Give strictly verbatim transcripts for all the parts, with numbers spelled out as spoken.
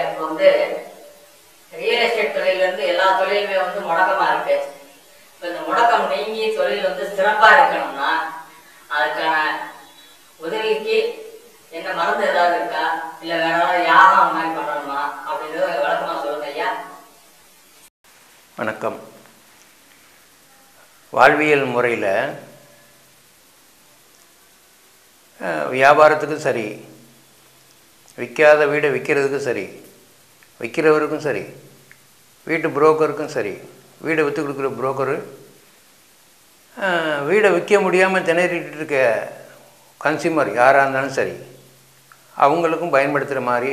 எனக்கு வந்து real estate தொழில் வந்து எல்லா தொழிலுமே வந்து முடக்கமா இருக்கு. இப்போ இந்த முடக்கம் நீங்கி தொழில் வந்து சிறப்பா இருக்கணும்னா அதுக்கான உதவிக்கு என்ன மருந்து ஏதாவது இருக்கா, இல்லை வேற ஏதாவது யாரும் அந்த மாதிரி பண்ணணுமா அப்படின்றத விளக்கமாக சொல்லுங்க ஐயா. வணக்கம். வாழ்வியல் முறையில் வியாபாரத்துக்கும் சரி, விற்காத வீடை விற்கிறதுக்கும் சரி, விற்கிறவருக்கும் சரி, வீட்டு புரோக்கருக்கும் சரி, வீடை விற்று கொடுக்குற புரோக்கரு, வீடை விற்க முடியாமல் திணறிட்டு இருக்க கன்சியூமர் யாராக இருந்தாலும் சரி, அவங்களுக்கும் பயன்படுத்துகிற மாதிரி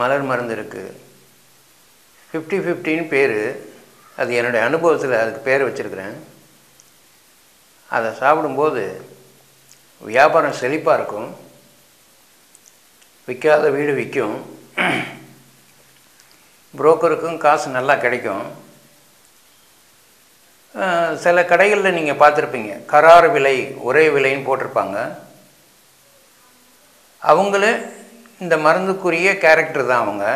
மலர் மருந்து இருக்குது. ஃபிஃப்டி ஃபிஃப்டின்னு பேர், அது என்னுடைய அனுபவத்தில் அதுக்கு பேர் வச்சுருக்கிறேன். அதை சாப்பிடும்போது வியாபாரம் செழிப்பாக இருக்கும், விற்காத வீடு விற்கும், புரோக்கருக்கும் காசு நல்லா கிடைக்கும். சில கடைகளில் நீங்கள் பார்த்துருப்பீங்க, கரார் விலை ஒரே விலைன்னு போட்டிருப்பாங்க. அவங்களே இந்த மருந்துக்குரிய கேரக்டர் தான் அவங்க.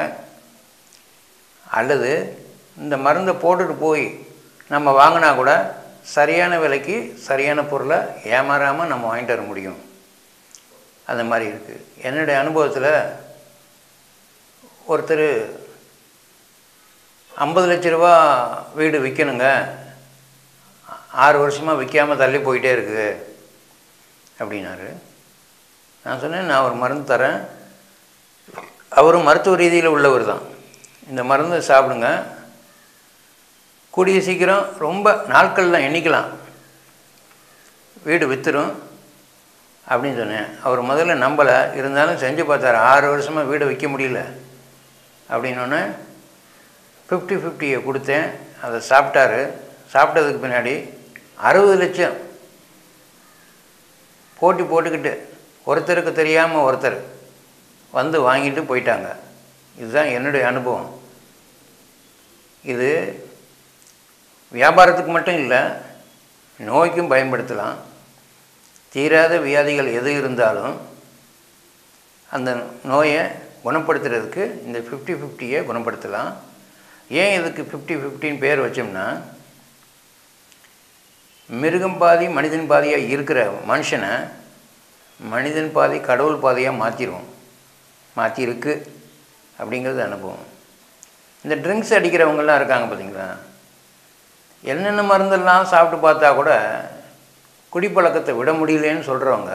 அல்லது இந்த மருந்தை போட்டுட்டு போய் நம்ம வாங்கினா கூட சரியான விலைக்கு சரியான பொருளை ஏமாறாமல் நம்ம வாங்கிட்டு வர முடியும். அந்த மாதிரி இருக்குது. என்னுடைய அனுபவத்தில் ஒருத்தர் ஐம்பது லட்ச ரூபா வீடு விற்கணுங்க, ஆறு வருஷமாக விற்காமல் தள்ளி போயிட்டே இருக்குது அப்படின்னாரு. நான் சொன்னேன், நான் ஒரு மருந்து தரேன், அவரும் மருத்துவ ரீதியில் உள்ளவர் தான், இந்த மருந்து சாப்பிடுங்க, கூடிய சீக்கிரம் ரொம்ப நாட்கள்லாம் எண்ணிக்கலாம், வீடு விற்றுரும் அப்படின்னு சொன்னேன். அவர் முதல்ல நம்பலை, இருந்தாலும் செஞ்சு பார்த்தார். ஆறு வருஷமாக வீடு விற்க முடியல அப்படின்னோடனே ஃபிஃப்டி ஃபிஃப்டியை கொடுத்தேன். அதை சாப்பிட்டாரு. சாப்பிட்டதுக்கு பின்னாடி அறுபது லட்சம் போட்டி போட்டுக்கிட்டு ஒருத்தருக்கு தெரியாமல் ஒருத்தர் வந்து வாங்கிட்டு போயிட்டாங்க. இதுதான் என்னுடைய அனுபவம். இது வியாபாரத்துக்கு மட்டும் இல்லை, நோய்க்கும் பயன்படுத்தலாம். தீராத வியாதிகள் எது இருந்தாலும் அந்த நோயை குணப்படுத்துறதுக்கு இந்த ஃபிஃப்டி ஃபிஃப்டியை குணப்படுத்தலாம். ஏன் இதுக்கு ஃபிஃப்டி ஃபிஃப்டின்னு பேர் வச்சோம்னா, மிருகம் பாதி மனிதன் பாதியாக இருக்கிற மனுஷனை மனிதன் பாதி கடவுள் பாதியாக மாற்றிடுவோம், மாற்றிருக்கு அப்படிங்கிறது அனுபவம். இந்த ட்ரிங்க்ஸ் அடிக்கிறவங்களாம் இருக்காங்க பார்த்திங்களா, என்னென்ன மருந்தெல்லாம் சாப்பிட்டு பார்த்தா கூட குடிப்பழக்கத்தை விட முடியலன்னு சொல்கிறவங்க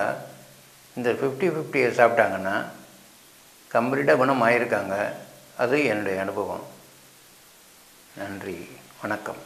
இந்த ஃபிஃப்டி ஃபிஃப்டியை சாப்பிட்டாங்கன்னா கம்ப்ளீட்டாக குணம் ஆகியிருக்காங்க. அது என்னுடைய அனுபவம். நன்றி, வணக்கம்.